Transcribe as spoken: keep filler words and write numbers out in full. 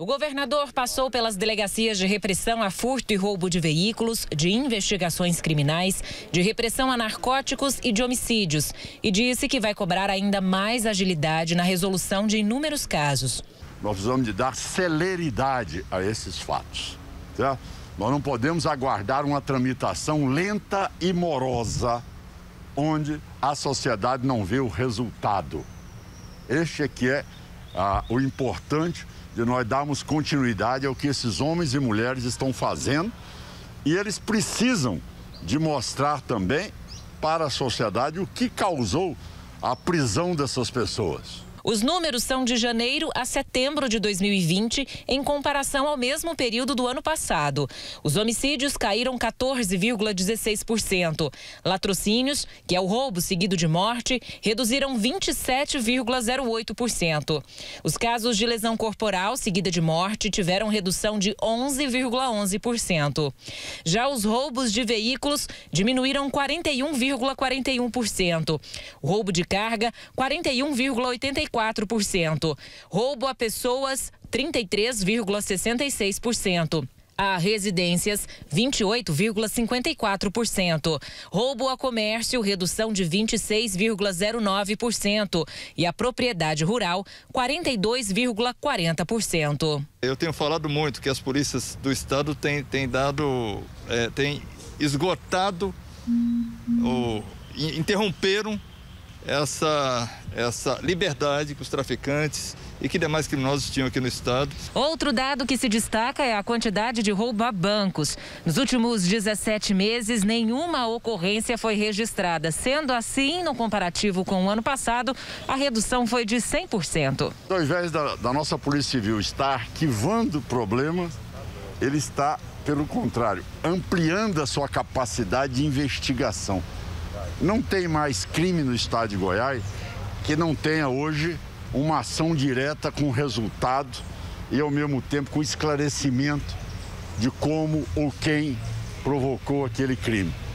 O governador passou pelas delegacias de repressão a furto e roubo de veículos, de investigações criminais, de repressão a narcóticos e de homicídios, e disse que vai cobrar ainda mais agilidade na resolução de inúmeros casos. Nós precisamos de dar celeridade a esses fatos, tá? Nós não podemos aguardar uma tramitação lenta e morosa, onde a sociedade não vê o resultado. Este é que é ah, o importante de nós darmos continuidade ao que esses homens e mulheres estão fazendo, e eles precisam de mostrar também para a sociedade o que causou a prisão dessas pessoas. Os números são de janeiro a setembro de dois mil e vinte, em comparação ao mesmo período do ano passado. Os homicídios caíram quatorze vírgula dezesseis por cento. Latrocínios, que é o roubo seguido de morte, reduziram vinte e sete vírgula zero oito por cento. Os casos de lesão corporal seguida de morte tiveram redução de onze vírgula onze por cento. Já os roubos de veículos diminuíram quarenta e um vírgula quarenta e um por cento. O roubo de carga, quarenta e um vírgula oitenta e quatro por cento. Roubo a pessoas, trinta e três vírgula sessenta e seis por cento. A residências, vinte e oito vírgula cinquenta e quatro por cento. Roubo a comércio, redução de vinte e seis vírgula zero nove por cento. E a propriedade rural, quarenta e dois vírgula quarenta por cento. Eu tenho falado muito que as polícias do estado têm, têm dado, é, têm esgotado, ou interromperam Essa, essa liberdade que os traficantes e que demais criminosos tinham aqui no estado. Outro dado que se destaca é a quantidade de roubo a bancos. Nos últimos dezessete meses, nenhuma ocorrência foi registrada. Sendo assim, no comparativo com o ano passado, a redução foi de cem por cento. Ao invés da, da nossa Polícia Civil estar arquivando problemas, ele está, pelo contrário, ampliando a sua capacidade de investigação. Não tem mais crime no estado de Goiás que não tenha hoje uma ação direta com resultado e, ao mesmo tempo, com esclarecimento de como ou quem provocou aquele crime.